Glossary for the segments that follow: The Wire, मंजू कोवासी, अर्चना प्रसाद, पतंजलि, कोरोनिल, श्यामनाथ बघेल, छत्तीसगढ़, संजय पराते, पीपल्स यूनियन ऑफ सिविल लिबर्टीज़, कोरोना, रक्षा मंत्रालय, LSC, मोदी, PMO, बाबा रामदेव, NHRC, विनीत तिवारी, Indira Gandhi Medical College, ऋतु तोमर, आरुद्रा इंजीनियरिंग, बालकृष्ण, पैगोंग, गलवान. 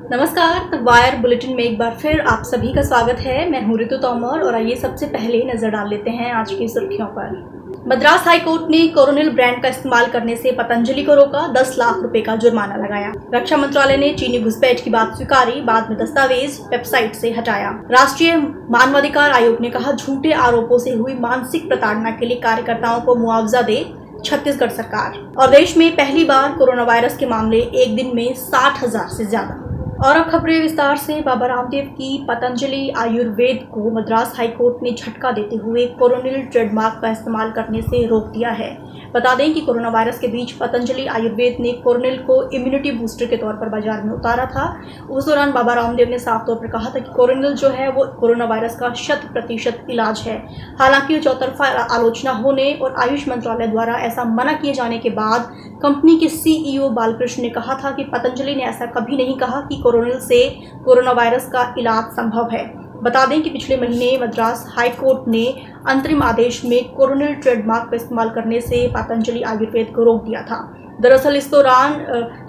नमस्कार, the wire bulletin में एक बार फिर आप सभी का स्वागत है। मैं हूँ ऋतु तोमर और आइए सबसे पहले ही नजर डाल लेते हैं आज की सुर्खियों पर। मद्रास हाई कोर्ट ने कोरोनिल ब्रांड का इस्तेमाल करने से पतंजलि को रोका, 10 लाख रुपए का जुर्माना लगाया। रक्षा मंत्रालय ने चीनी घुसपैठ की बात स्वीकारी, बाद में दस्तावेज वेबसाइट से हटाया। राष्ट्रीय मानवाधिकार आयोग ने कहा, झूठे आरोपों से हुई मानसिक प्रताड़ना के लिए कार्यकर्ताओं को मुआवजा दे छत्तीसगढ़ सरकार। और देश में पहली बार कोरोना वायरस के मामले एक दिन में 60,000 से ज्यादा। और अब खबरें विस्तार से। बाबा रामदेव की पतंजलि आयुर्वेद को मद्रास हाईकोर्ट ने झटका देते हुए कोरोनिल ट्रेडमार्क का इस्तेमाल करने से रोक दिया है। बता दें कि कोरोना वायरस के बीच पतंजलि आयुर्वेद ने कोरोनिल को इम्यूनिटी बूस्टर के तौर पर बाजार में उतारा था। उस दौरान बाबा रामदेव ने साफ तौर पर कहा था कि कोरोनिल जो है वो कोरोना वायरस का 100% इलाज है। हालांकि चौतरफा आलोचना होने और आयुष मंत्रालय द्वारा ऐसा मना किए जाने के बाद कंपनी के CEO बालकृष्ण ने कहा था कि पतंजलि ने ऐसा कभी नहीं कहा कि कोरोनिल से कोरोना वायरस का इलाज संभव है। बता दें कि पिछले महीने मद्रास हाई कोर्ट ने अंतरिम आदेश में कोरोनिल ट्रेडमार्क का इस्तेमाल करने से पतंजलि आयुर्वेद को रोक दिया था। दरअसल इस दौरान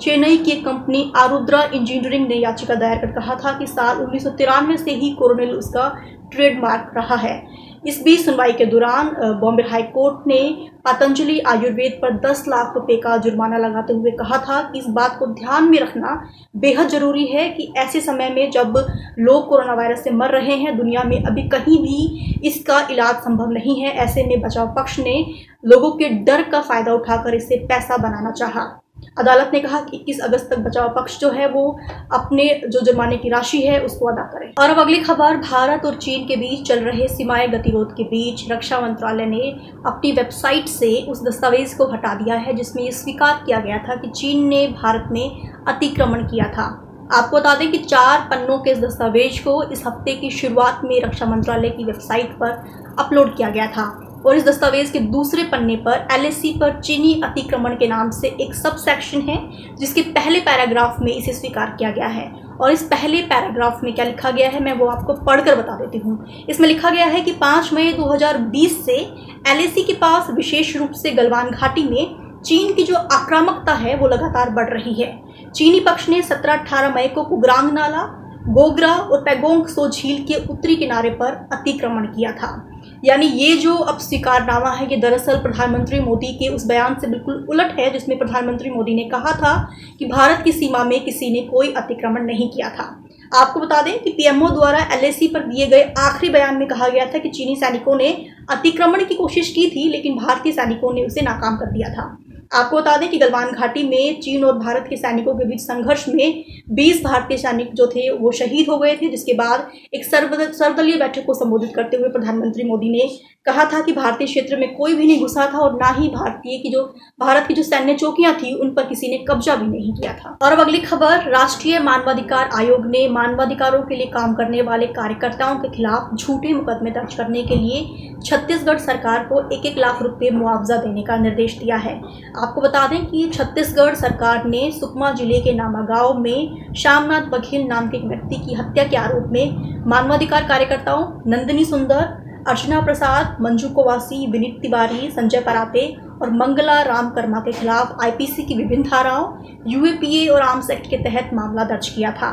चेन्नई की एक कंपनी आरुद्रा इंजीनियरिंग ने याचिका दायर कर कहा था कि साल 1993 से ही कोरोनिल उसका ट्रेडमार्क रहा है। इस बीच सुनवाई के दौरान बॉम्बे हाई कोर्ट ने पतंजलि आयुर्वेद पर 10 लाख रुपए का जुर्माना लगाते हुए कहा था कि इस बात को ध्यान में रखना बेहद ज़रूरी है कि ऐसे समय में जब लोग कोरोना वायरस से मर रहे हैं, दुनिया में अभी कहीं भी इसका इलाज संभव नहीं है। ऐसे में बचाव पक्ष ने लोगों के डर का फ़ायदा उठाकर इससे पैसा बनाना चाहा। अदालत ने कहा कि 21 अगस्त तक बचाव पक्ष जो है वो अपने जो जुर्माने की राशि है उसको अदा करे। और अब अगली खबर। भारत और चीन के बीच चल रहे सीमाएं गतिरोध के बीच रक्षा मंत्रालय ने अपनी वेबसाइट से उस दस्तावेज को हटा दिया है जिसमें ये स्वीकार किया गया था कि चीन ने भारत में अतिक्रमण किया था। आपको बता दें कि 4 पन्नों के इस दस्तावेज को इस हफ्ते की शुरुआत में रक्षा मंत्रालय की वेबसाइट पर अपलोड किया गया था और इस दस्तावेज के दूसरे पन्ने पर LSC पर चीनी अतिक्रमण के नाम से एक सब सेक्शन है जिसके पहले पैराग्राफ में इसे स्वीकार किया गया है। और इस पहले पैराग्राफ में क्या लिखा गया है मैं वो आपको पढ़कर बता देती हूँ। इसमें लिखा गया है कि 5 मई 2020 से LSC के पास विशेष रूप से गलवान घाटी में चीन की जो आक्रामकता है वो लगातार बढ़ रही है। चीनी पक्ष ने 17-18 मई को कुग्रांग नाला, गोगरा और पैगोंग सो झील के उत्तरी किनारे पर अतिक्रमण किया था। यानी ये जो अब स्वीकारनामा है ये दरअसल प्रधानमंत्री मोदी के उस बयान से बिल्कुल उलट है जिसमें प्रधानमंत्री मोदी ने कहा था कि भारत की सीमा में किसी ने कोई अतिक्रमण नहीं किया था। आपको बता दें कि PMO द्वारा LSC पर दिए गए आखिरी बयान में कहा गया था कि चीनी सैनिकों ने अतिक्रमण की कोशिश की थी लेकिन भारतीय सैनिकों ने उसे नाकाम कर दिया था। आपको बता दें कि गलवान घाटी में चीन और भारत के सैनिकों के बीच संघर्ष में 20 भारतीय सैनिक जो थे वो शहीद हो गए थे, जिसके बाद एक सर्वदलीय बैठक को संबोधित करते हुए प्रधानमंत्री मोदी ने कहा था कि भारतीय क्षेत्र में कोई भी नहीं घुसा था और ना ही भारत की जो सैन्य चौकियां थी उन पर किसी ने कब्जा भी नहीं किया था। और अब अगली खबर। राष्ट्रीय मानवाधिकार आयोग ने मानवाधिकारों के लिए काम करने वाले कार्यकर्ताओं के खिलाफ झूठे मुकदमे दर्ज करने के लिए छत्तीसगढ़ सरकार को 1-1 लाख रुपये मुआवजा देने का निर्देश दिया है। आपको बता दें कि छत्तीसगढ़ सरकार ने सुकमा जिले के नामा गांव में श्यामनाथ बघेल नाम के एक व्यक्ति की हत्या के आरोप में मानवाधिकार कार्यकर्ताओं नंदिनी सुंदर, अर्चना प्रसाद, मंजू कोवासी, विनीत तिवारी, संजय पराते और मंगला रामकर्मा के खिलाफ IPC की विभिन्न धाराओं, UAPA और आर्म्स एक्ट के तहत मामला दर्ज किया था।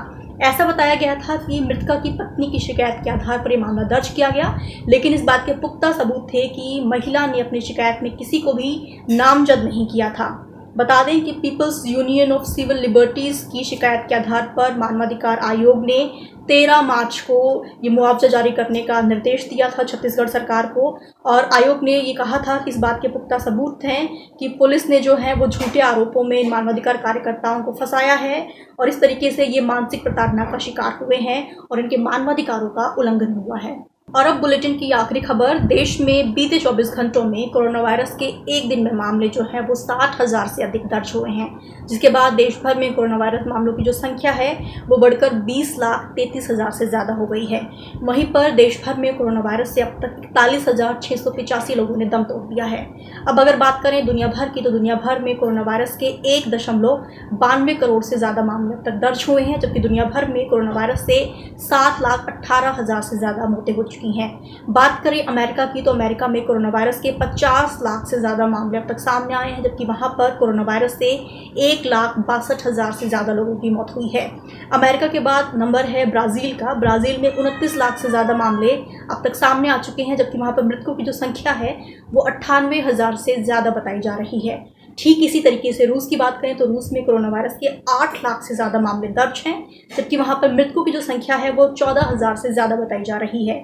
ऐसा बताया गया था कि मृतका की पत्नी की शिकायत के आधार पर यह मामला दर्ज किया गया, लेकिन इस बात के पुख्ता सबूत थे कि महिला ने अपनी शिकायत में किसी को भी नामजद नहीं किया था। बता दें कि पीपल्स यूनियन ऑफ सिविल लिबर्टीज़ की शिकायत के आधार पर मानवाधिकार आयोग ने 13 मार्च को ये मुआवजा जारी करने का निर्देश दिया था छत्तीसगढ़ सरकार को। और आयोग ने ये कहा था कि इस बात के पुख्ता सबूत हैं कि पुलिस ने जो है वो झूठे आरोपों में मानवाधिकार कार्यकर्ताओं को फंसाया है और इस तरीके से ये मानसिक प्रताड़ना का शिकार हुए हैं और इनके मानवाधिकारों का उल्लंघन हुआ है। और अब बुलेटिन की आखिरी खबर। देश में बीते 24 घंटों में कोरोना वायरस के एक दिन में मामले जो हैं वो 60,000 से अधिक दर्ज हुए हैं, जिसके बाद देश भर में कोरोना वायरस मामलों की जो संख्या है वो बढ़कर 20,33,000 से ज़्यादा हो गई है। वहीं पर देश भर में कोरोना वायरस से अब तक 41,685 लोगों ने दम तोड़ दिया है। अब अगर बात करें दुनिया भर की तो दुनिया भर में कोरोना वायरस के 1.92 करोड़ से ज़्यादा मामले अब तक दर्ज हुए हैं, जबकि दुनिया भर में कोरोना वायरस से 7,18,000 से ज़्यादा मौतें हो चुकी हैं। की हैं। बात करें अमेरिका की तो अमेरिका में कोरोना वायरस के 50 लाख से ज़्यादा मामले अब तक सामने आए हैं, जबकि वहाँ पर कोरोना वायरस से 1,62,000 से ज़्यादा लोगों की मौत हुई है। अमेरिका के बाद नंबर है ब्राज़ील का। ब्राज़ील में 29 लाख से ज़्यादा मामले अब तक सामने आ चुके हैं, जबकि वहाँ पर मृतकों की जो संख्या है वो 98,000 से ज़्यादा बताई जा रही है। ठीक इसी तरीके से रूस की बात करें तो रूस में कोरोना वायरस के 8 लाख से ज़्यादा मामले दर्ज हैं, जबकि वहाँ पर मृतकों की जो संख्या है वो 14,000 से ज़्यादा बताई जा रही है।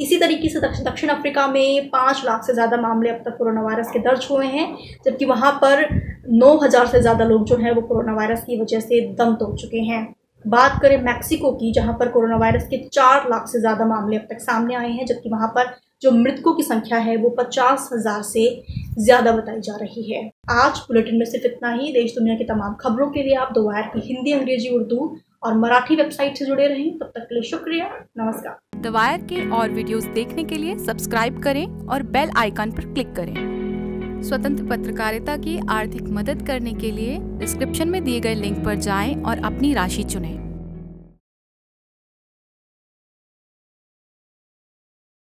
इसी तरीके से दक्षिण अफ्रीका में 5 लाख से ज़्यादा मामले अब तक कोरोना वायरस के दर्ज हुए हैं, जबकि वहाँ पर 9,000 से ज़्यादा लोग जो हैं वो कोरोना वायरस की वजह से दम तोड़ चुके हैं। बात करें मैक्सिको की, जहाँ पर कोरोना वायरस के 4 लाख से ज़्यादा मामले अब तक सामने आए हैं, जबकि वहाँ पर जो मृतकों की संख्या है वो 50,000 से ज़्यादा बताई जा रही है। आज बुलेटिन में सिर्फ इतना ही। देश दुनिया की तमाम खबरों के लिए आप द वायर की हिंदी, अंग्रेजी, उर्दू और मराठी वेबसाइट से जुड़े रहें। तब तक के लिए शुक्रिया, नमस्कार। द वायर के और वीडियोस देखने के लिए सब्सक्राइब करें और बेल आइकन पर क्लिक करें। स्वतंत्र पत्रकारिता की आर्थिक मदद करने के लिए डिस्क्रिप्शन में दिए गए लिंक पर जाएं और अपनी राशि चुनें।